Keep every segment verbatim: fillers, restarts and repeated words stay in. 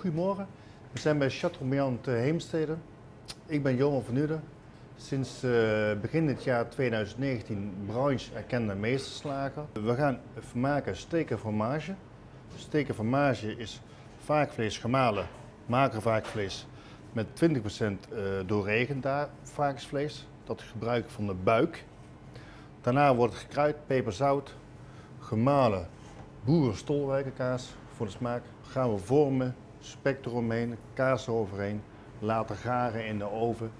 goedemorgen. We zijn bij Chateaubriand Heemstede. Ik ben Johan van Uden. Sinds uh, begin dit jaar twintig negentien branche erkende meesterslager. We gaan maken steak à fromage. Steak à fromage is vaakvlees gemalen, mager vaakvlees met twintig procent uh, doorregend varkensvlees. Dat gebruik van de buik. Daarna wordt het gekruid, peper, zout, gemalen boerenstolwijkerkaas voor de smaak. Gaan we vormen, spek eromheen, kaas eroverheen, later garen in de oven.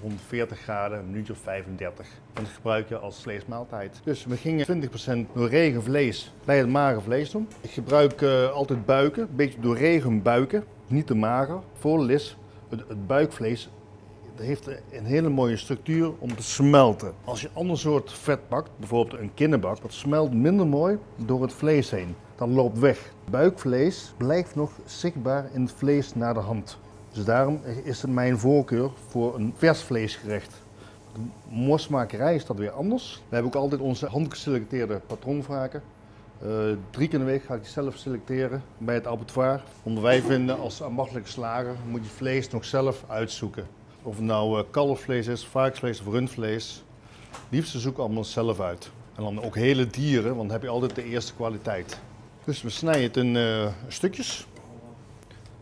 honderdveertig graden, een minuutje of vijfendertig. En dat gebruik je als vleesmaaltijd. Dus we gingen twintig procent doorregen vlees bij het mager vlees doen. Ik gebruik uh, altijd buiken, een beetje doorregen buiken, niet te mager. Voor lis, het, het buikvlees heeft een hele mooie structuur om te smelten. Als je een ander soort vet pakt, bijvoorbeeld een kinderbak, dat smelt minder mooi door het vlees heen. Dan loopt weg. Buikvlees blijft nog zichtbaar in het vlees naar de hand. Dus daarom is het mijn voorkeur voor een vers vleesgerecht. De morsmakerij is dat weer anders. We hebben ook altijd onze handgeselecteerde patroonvraken. Uh, drie keer in de week ga ik die zelf selecteren bij het abattoir. Omdat wij vinden als ambachtelijke slager moet je vlees nog zelf uitzoeken. Of het nou kalfvlees is, varkensvlees of rundvlees. Liefst zoek allemaal zelf uit. En dan ook hele dieren, want dan heb je altijd de eerste kwaliteit. Dus we snijden het in uh, stukjes.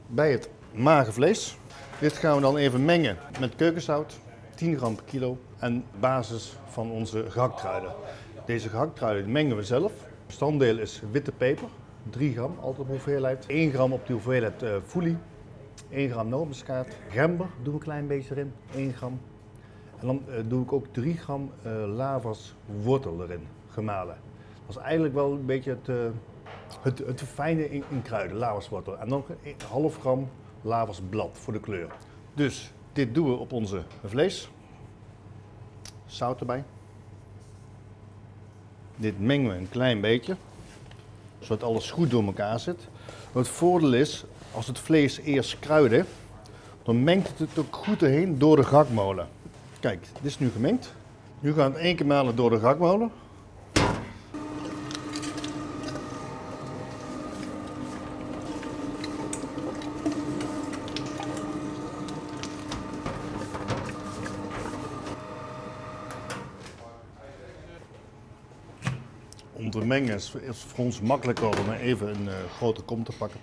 Bij het magervlees. Dit gaan we dan even mengen met keukenzout, tien gram per kilo en basis van onze gehaktkruiden. Deze gehaktkruiden mengen we zelf. Bestanddeel is witte peper, drie gram, altijd op hoeveelheid. één gram op de hoeveelheid uh, foelie, één gram nootmuskaat. Gember doen we een klein beetje erin, één gram. En dan uh, doe ik ook drie gram uh, lavas wortel erin, gemalen. Dat is eigenlijk wel een beetje het, uh, het, het fijne in, in kruiden, lavas wortel. En dan een half gram lavasblad voor de kleur. Dus dit doen we op onze vlees. Zout erbij. Dit mengen we een klein beetje, zodat alles goed door elkaar zit. Het voordeel is, als het vlees eerst kruiden, dan mengt het het ook goed erheen door de gakmolen. Kijk, dit is nu gemengd. Nu gaan we het één keer malen door de gakmolen. Om te mengen is het voor ons makkelijker om even een uh, grote kom te pakken.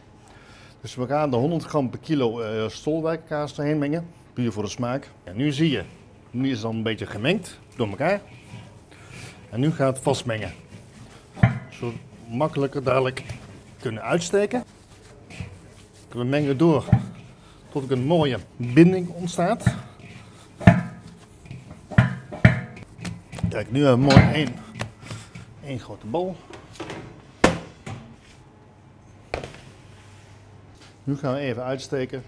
Dus we gaan de honderd gram per kilo uh, stolwijkerkaas erheen mengen, puur voor de smaak. En nu zie je, nu is het al een beetje gemengd door elkaar. En nu gaat het vastmengen, zodat we makkelijker dadelijk kunnen uitsteken. We mengen door tot er een mooie binding ontstaat. Kijk, nu hebben we mooi één. Een grote bal. Nu gaan we even uitsteken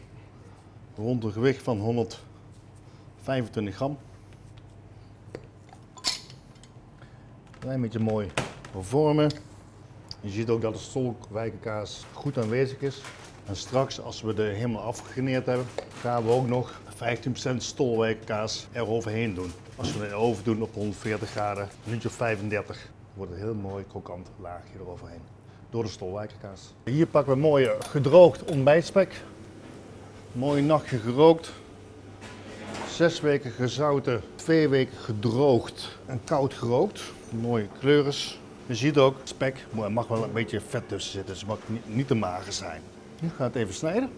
rond een gewicht van honderdvijfentwintig gram. Een klein beetje mooi vormen. Je ziet ook dat de stolwijkerkaas goed aanwezig is. En straks, als we de helemaal afgegeneerd hebben, gaan we ook nog vijftien procent stolwijkerkaas eroverheen doen. Als we het in de oven doen op honderdveertig graden, een minuutje of vijfendertig. Wordt een heel mooi krokant laagje eroverheen, door de stolwijkerkaas. Hier pakken we mooie gedroogd ontbijtspek. Mooi nachtje gerookt. Zes weken gezouten, twee weken gedroogd en koud gerookt. Mooie kleuren. Je ziet ook, spek mag wel een beetje vet tussen zitten, dus het mag niet te mager zijn. Nu gaan we het even snijden.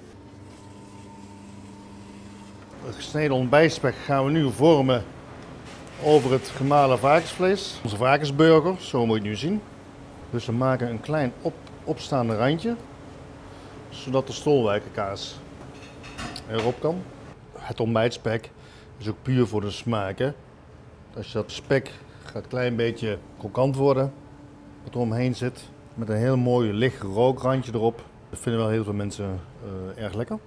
De gesneden ontbijtspek gaan we nu vormen over het gemalen varkensvlees. Onze varkensburger, zo moet je het nu zien. Dus we maken een klein op, opstaande randje, zodat de stolwijkerkaas erop kan. Het ontbijtspek is ook puur voor de smaak. Hè? Als je dat spek gaat een klein beetje krokant worden, wat er omheen zit, met een heel mooi licht rookrandje erop. Dat vinden wel heel veel mensen uh, erg lekker.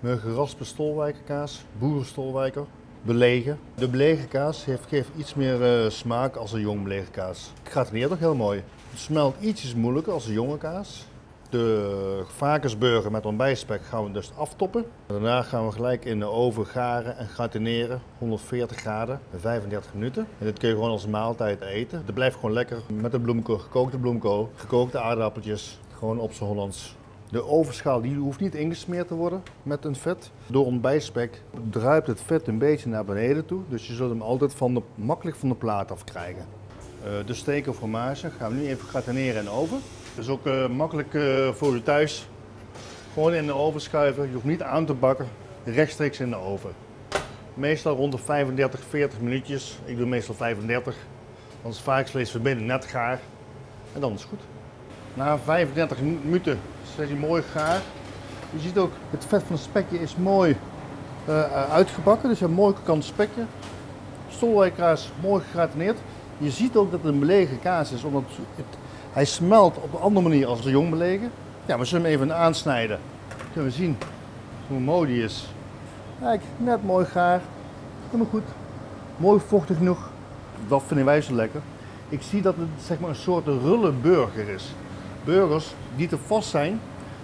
Mijn geraspe stolwijkerkaas, boerenstolwijker. Belegen. De belegen kaas heeft, geeft iets meer uh, smaak als een jong belegen kaas. Het gratineert ook heel mooi. Het smelt ietsjes moeilijker als een jonge kaas. De uh, varkensburger met ontbijtspek gaan we dus aftoppen. Daarna gaan we gelijk in de oven garen en gratineren. honderdveertig graden, vijfendertig minuten. En dit kun je gewoon als maaltijd eten. Het blijft gewoon lekker met de bloemkool, gekookte bloemkool, gekookte aardappeltjes. Gewoon op z'n Hollands. De ovenschaal die hoeft niet ingesmeerd te worden met een vet. Door ontbijtspek druipt het vet een beetje naar beneden toe, dus je zult hem altijd van de, makkelijk van de plaat afkrijgen. De steak à fromage gaan we nu even gratineren in de oven. Dat is ook uh, makkelijk uh, voor u thuis. Gewoon in de oven schuiven, je hoeft niet aan te bakken, rechtstreeks in de oven. Meestal rond de vijfendertig, veertig minuutjes. Ik doe meestal vijfendertig, want het vaakvlees verbinden net gaar. En dan is het goed. Na vijfendertig minuten zet je mooi gaar. Je ziet ook, het vet van het spekje is mooi uh, uitgebakken, dus je hebt een mooi krokant spekje. Stolwijkkaas mooi gegratineerd. Je ziet ook dat het een belegen kaas is, omdat het, hij smelt op een andere manier als de jong belegen. Ja, we zullen hem even aansnijden. Dan kunnen we zien hoe mooi die is. Kijk, net mooi gaar. Helemaal goed. Mooi vochtig genoeg. Dat vinden wij zo lekker. Ik zie dat het zeg maar, een soort rulle burger is. Burgers die te vast zijn,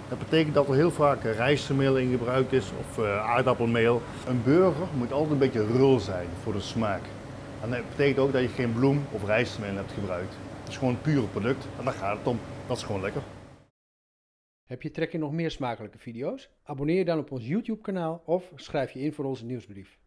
dat betekent dat er heel vaak rijstmeel in gebruikt is of aardappelmeel. Een burger moet altijd een beetje rul zijn voor de smaak. En dat betekent ook dat je geen bloem of rijstmeel hebt gebruikt. Het is gewoon een pure product en daar gaat het om. Dat is gewoon lekker. Heb je trek in nog meer smakelijke video's? Abonneer je dan op ons YouTube kanaal of schrijf je in voor onze nieuwsbrief.